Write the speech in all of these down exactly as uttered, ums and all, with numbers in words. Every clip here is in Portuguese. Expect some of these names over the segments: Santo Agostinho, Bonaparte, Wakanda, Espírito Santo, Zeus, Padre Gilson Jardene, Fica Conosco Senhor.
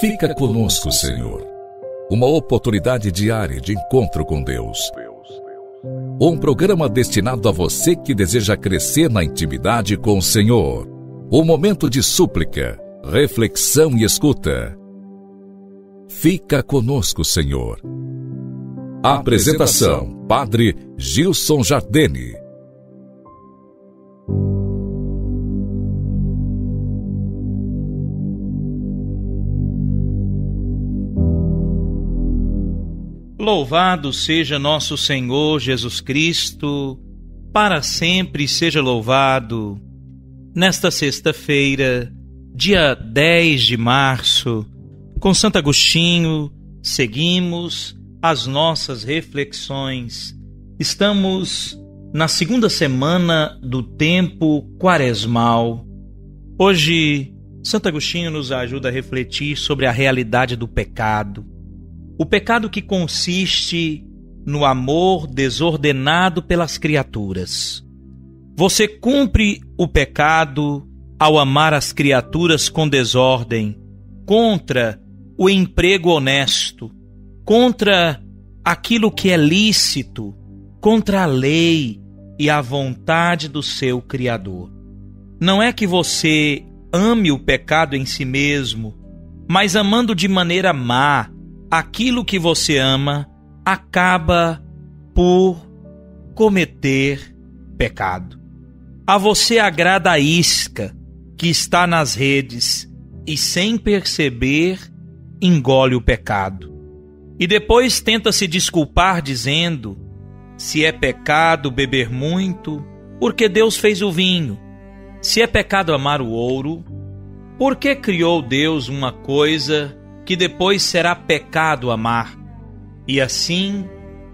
Fica conosco, Senhor. Uma oportunidade diária de encontro com Deus. Um programa destinado a você que deseja crescer na intimidade com o Senhor. Um momento de súplica, reflexão e escuta. Fica conosco, Senhor. Apresentação: Padre Gilson Jardene. Louvado seja nosso Senhor Jesus Cristo, para sempre seja louvado. Nesta sexta-feira, dia dez de março, com Santo Agostinho, seguimos as nossas reflexões. Estamos na segunda semana do tempo quaresmal. Hoje, Santo Agostinho nos ajuda a refletir sobre a realidade do pecado. O pecado que consiste no amor desordenado pelas criaturas. Você cumpre o pecado ao amar as criaturas com desordem, contra o emprego honesto, contra aquilo que é lícito, contra a lei e a vontade do seu Criador. Não é que você ame o pecado em si mesmo, mas amando de maneira má, aquilo que você ama acaba por cometer pecado. A você agrada a isca que está nas redes e, sem perceber, engole o pecado. E depois tenta se desculpar dizendo: se é pecado beber muito, porque Deus fez o vinho. Se é pecado amar o ouro, porque criou Deus uma coisa que depois será pecado amar. E assim,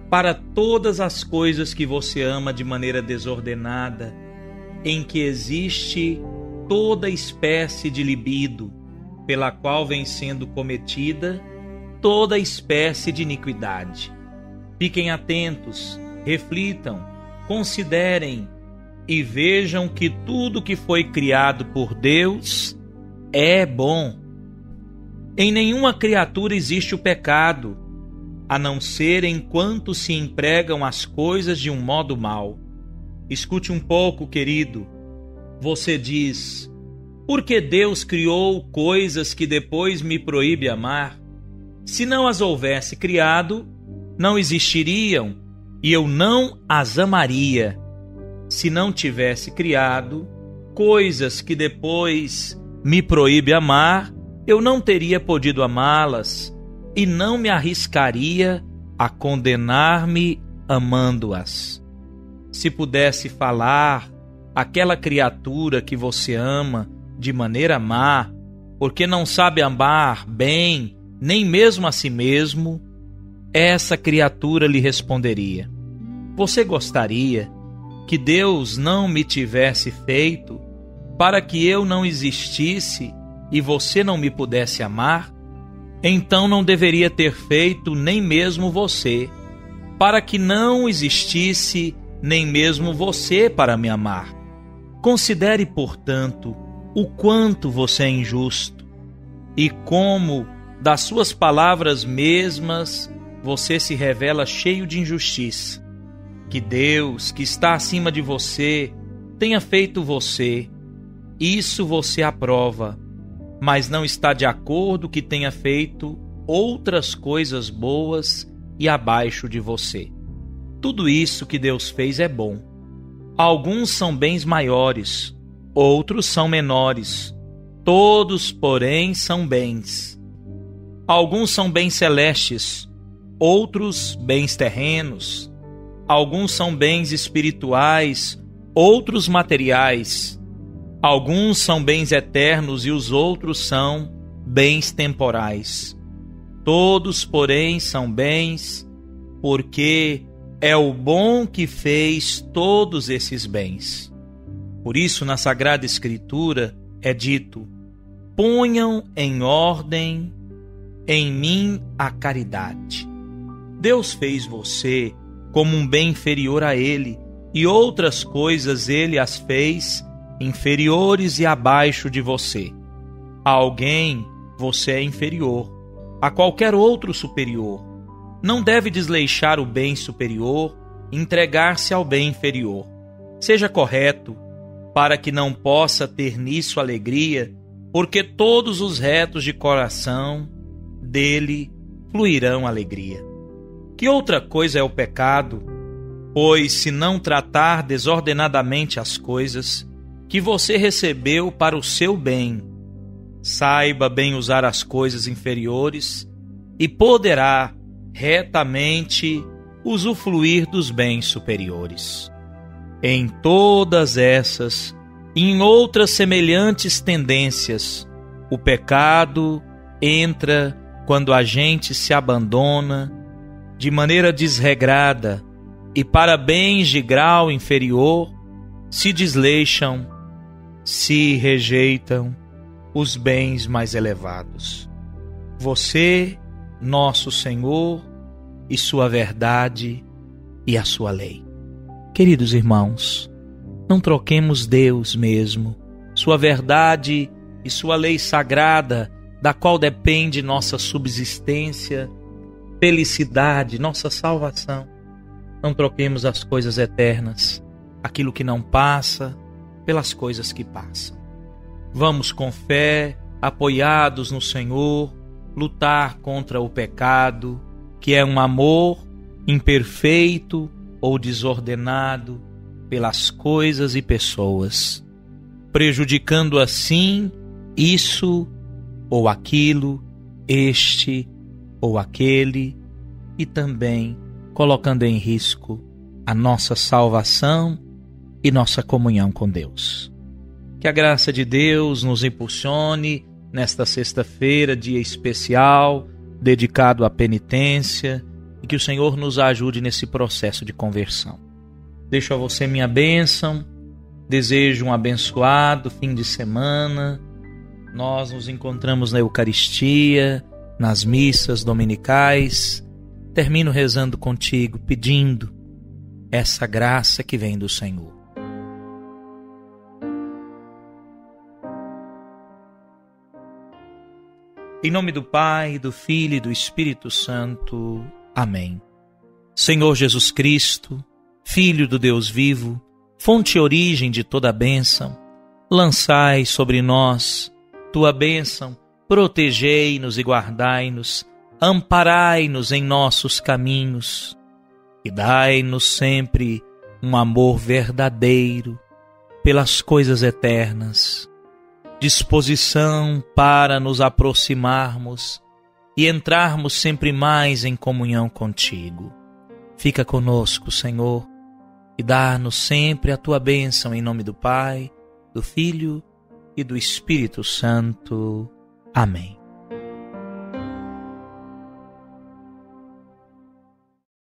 para todas as coisas que você ama de maneira desordenada, em que existe toda espécie de libido, pela qual vem sendo cometida toda espécie de iniquidade. Fiquem atentos, reflitam, considerem e vejam que tudo que foi criado por Deus é bom. Em nenhuma criatura existe o pecado, a não ser enquanto se empregam as coisas de um modo mau. Escute um pouco, querido. Você diz: porque Deus criou coisas que depois me proíbe amar? Se não as houvesse criado, não existiriam e eu não as amaria. Se não tivesse criado coisas que depois me proíbe amar, eu não teria podido amá-las e não me arriscaria a condenar-me amando-as. Se pudesse falar aquela criatura que você ama de maneira má, porque não sabe amar bem, nem mesmo a si mesmo, essa criatura lhe responderia: você gostaria que Deus não me tivesse feito para que eu não existisse e você não me pudesse amar? Então não deveria ter feito nem mesmo você, para que não existisse nem mesmo você para me amar. Considere, portanto, o quanto você é injusto e como, das suas palavras mesmas, você se revela cheio de injustiça. Que Deus, que está acima de você, tenha feito você, isso você aprova, mas não está de acordo que tenha feito outras coisas boas e abaixo de você. Tudo isso que Deus fez é bom. Alguns são bens maiores, outros são menores. Todos, porém, são bens. Alguns são bens celestes, outros bens terrenos. Alguns são bens espirituais, outros materiais. Alguns são bens eternos e os outros são bens temporais. Todos, porém, são bens, porque é o bom que fez todos esses bens. Por isso, na Sagrada Escritura é dito: ponham em ordem em mim a caridade. Deus fez você como um bem inferior a ele, e outras coisas ele as fez inferiores e abaixo de você. Alguém você é inferior, a qualquer outro superior. Não deve desleixar o bem superior, entregar-se ao bem inferior. Seja correto, para que não possa ter nisso alegria, porque todos os retos de coração dele fluirão alegria. Que outra coisa é o pecado? Pois, se não tratar desordenadamente as coisas que você recebeu para o seu bem, saiba bem usar as coisas inferiores e poderá retamente usufruir dos bens superiores. Em todas essas e em outras semelhantes tendências, o pecado entra quando a gente se abandona de maneira desregrada e para bens de grau inferior se desleixam, se rejeitam os bens mais elevados. Você, nosso Senhor, e sua verdade e a sua lei. Queridos irmãos, não troquemos Deus mesmo, sua verdade e sua lei sagrada, da qual depende nossa subsistência, felicidade, nossa salvação. Não troquemos as coisas eternas, aquilo que não passa, pelas coisas que passam. Vamos com fé, apoiados no Senhor, lutar contra o pecado, que é um amor imperfeito ou desordenado pelas coisas e pessoas, prejudicando assim isso ou aquilo, este ou aquele, e também colocando em risco a nossa salvação e nossa comunhão com Deus. Que a graça de Deus nos impulsione nesta sexta-feira, dia especial, dedicado à penitência, e que o Senhor nos ajude nesse processo de conversão. Deixo a você minha bênção, desejo um abençoado fim de semana. Nós nos encontramos na Eucaristia, nas missas dominicais. Termino rezando contigo, pedindo essa graça que vem do Senhor. Em nome do Pai, do Filho e do Espírito Santo. Amém. Senhor Jesus Cristo, Filho do Deus vivo, fonte e origem de toda a bênção, lançai sobre nós tua bênção, protegei-nos e guardai-nos, amparai-nos em nossos caminhos e dai-nos sempre um amor verdadeiro pelas coisas eternas, disposição para nos aproximarmos e entrarmos sempre mais em comunhão contigo. Fica conosco, Senhor, e dá-nos sempre a tua bênção em nome do Pai, do Filho e do Espírito Santo. Amém.